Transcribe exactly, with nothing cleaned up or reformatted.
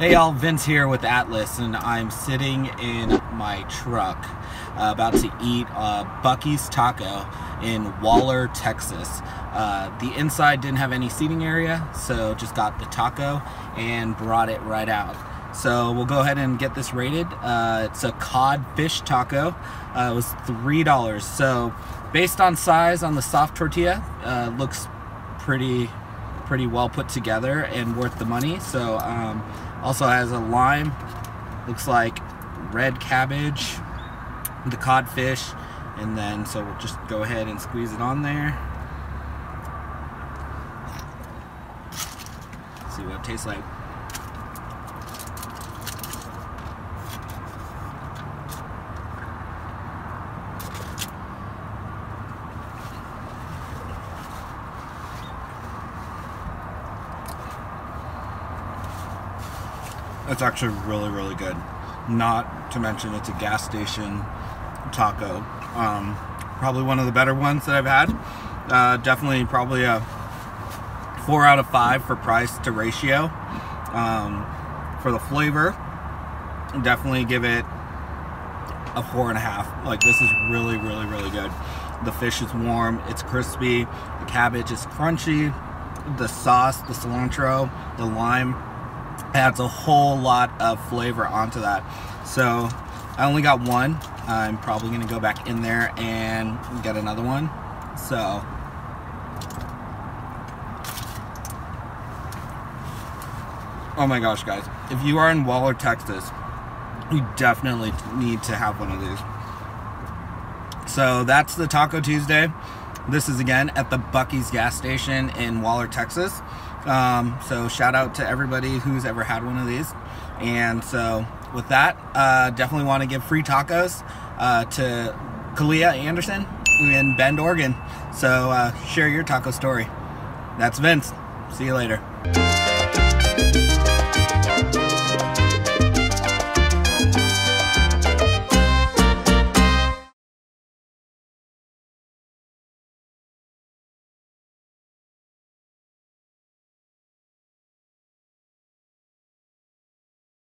Hey y'all, Vince here with Atlas, and I'm sitting in my truck uh, about to eat uh, Buc-ee's taco in Waller, Texas. Uh, the inside didn't have any seating area, so just got the taco and brought it right out. So we'll go ahead and get this rated. Uh, it's a cod fish taco. Uh, it was three dollars. So based on size on the soft tortilla, uh, looks pretty pretty well put together and worth the money. So um, also has a lime, looks like red cabbage, the codfish, and then so we'll just go ahead and squeeze it on there. See what it tastes like. It's actually really, really good. Not to mention it's a gas station taco. Um, probably one of the better ones that I've had. Uh, definitely probably a four out of five for price to ratio. Um, for the flavor, definitely give it a four and a half. Like, this is really, really, really good. The fish is warm, it's crispy, the cabbage is crunchy, the sauce, the cilantro, the lime, adds a whole lot of flavor onto that. So I only got one. I'm probably gonna go back in there and get another one. So oh my gosh, guys, if you are in Waller, Texas, you definitely need to have one of these. So that's the Taco Tuesday. This is again at the Buc-ee's gas station in Waller, Texas. Um, so shout out to everybody who's ever had one of these. And so with that, uh, definitely want to give free tacos uh, to Kalia Anderson in Bend, Oregon. So uh, share your taco story. That's Vince. See you later.